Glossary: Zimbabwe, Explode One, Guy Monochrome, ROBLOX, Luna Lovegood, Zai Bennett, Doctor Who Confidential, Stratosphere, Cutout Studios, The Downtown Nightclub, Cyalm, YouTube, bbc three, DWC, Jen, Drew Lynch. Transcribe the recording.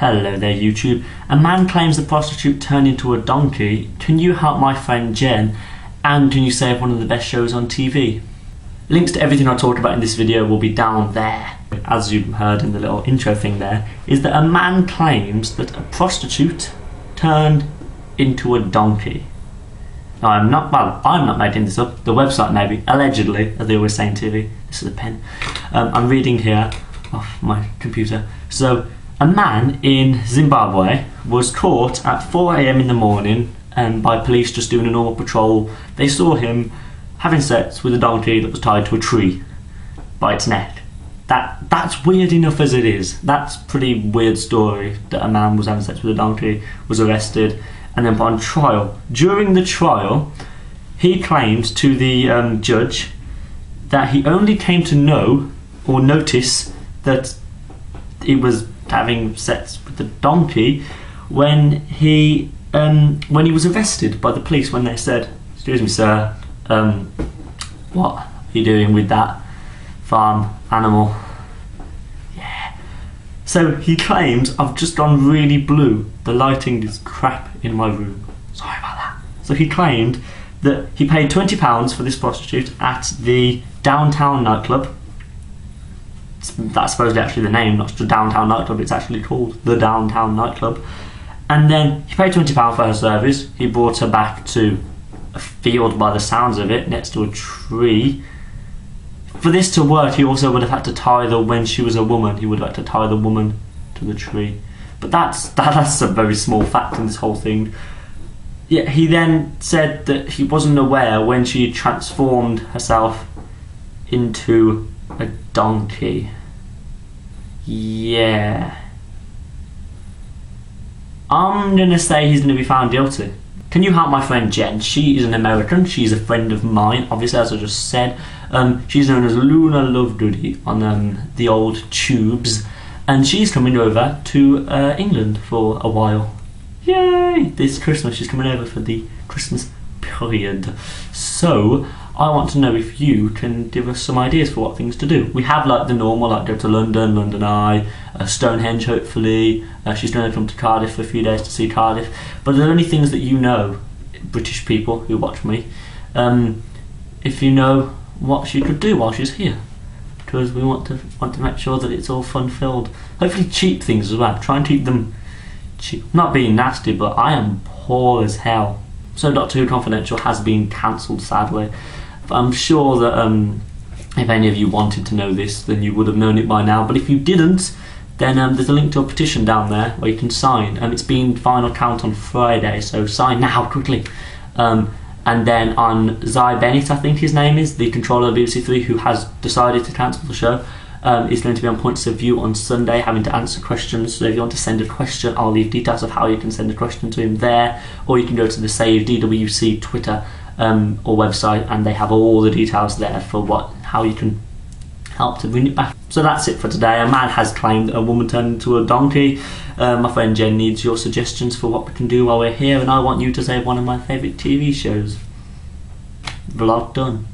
Hello there YouTube. A man claims the prostitute turned into a donkey. Can you help my friend Jen? And can you save one of the best shows on TV? Links to everything I talked about in this video will be down there. As you heard in the little intro thing there, is that a man claims that a prostitute turned into a donkey. Now I'm not making this up, the website maybe, allegedly, as they always say in TV. This is a pen. I'm reading here off my computer. So, a man in Zimbabwe was caught at 4 AM in the morning and by police just doing a normal patrol. They saw him having sex with a donkey that was tied to a tree by its neck. That's weird enough as it is. That's a pretty weird story that a man was having sex with a donkey, was arrested and then put on trial. During the trial, he claimed to the judge that he only came to know or notice that it was having sex with the donkey when he was arrested by the police, when they said, "Excuse me, sir, what are you doing with that farm animal?" Yeah. So he claims, "I've just gone really blue. The lighting is crap in my room. Sorry about that." So he claimed that he paid £20 for this prostitute at the Downtown Nightclub. That's supposedly actually the name, not the Downtown Nightclub, it's actually called the Downtown Nightclub. And then he paid £20 for her service. He brought her back to a field, by the sounds of it, next to a tree. For this to work, he also would have had to tie the, when she was a woman, he would have had to tie the woman to the tree. But that's a very small fact in this whole thing. Yeah, he then said that he wasn't aware when she transformed herself into a donkey. Yeah. I'm gonna say he's gonna be found guilty. Can you help my friend Jen? She is an American, she's a friend of mine, obviously, as I just said. She's known as Luna Lovegood on the old tubes, and she's coming over to England for a while. Yay! This Christmas, she's coming over for the Christmas period. So, I want to know if you can give us some ideas for what things to do. We have like the normal, like go to London, London Eye, Stonehenge hopefully, she's going to come to Cardiff for a few days to see Cardiff, but are there any things that you know, British people who watch me, if you know what she could do while she's here? Because we want to make sure that it's all fun-filled. Hopefully cheap things as well, try and keep them cheap. Not being nasty, but I am poor as hell. So Doctor Who Confidential has been cancelled sadly. But I'm sure that if any of you wanted to know this, then you would have known it by now. But if you didn't, then there's a link to a petition down there where you can sign. And it's been final count on Friday, so sign now, quickly. And then on Zai Bennett, I think his name is, the controller of BBC Three, who has decided to cancel the show, is going to be on Points of View on Sunday, having to answer questions. So if you want to send a question, I'll leave details of how you can send a question to him there. Or you can go to the Save DWC Twitter or website, and they have all the details there for how you can help to bring it back. So that's it for today. A man has claimed that a woman turned into a donkey. My friend Jen needs your suggestions for what we can do while we're here, and I want you to save one of my favourite TV shows. Vlog done.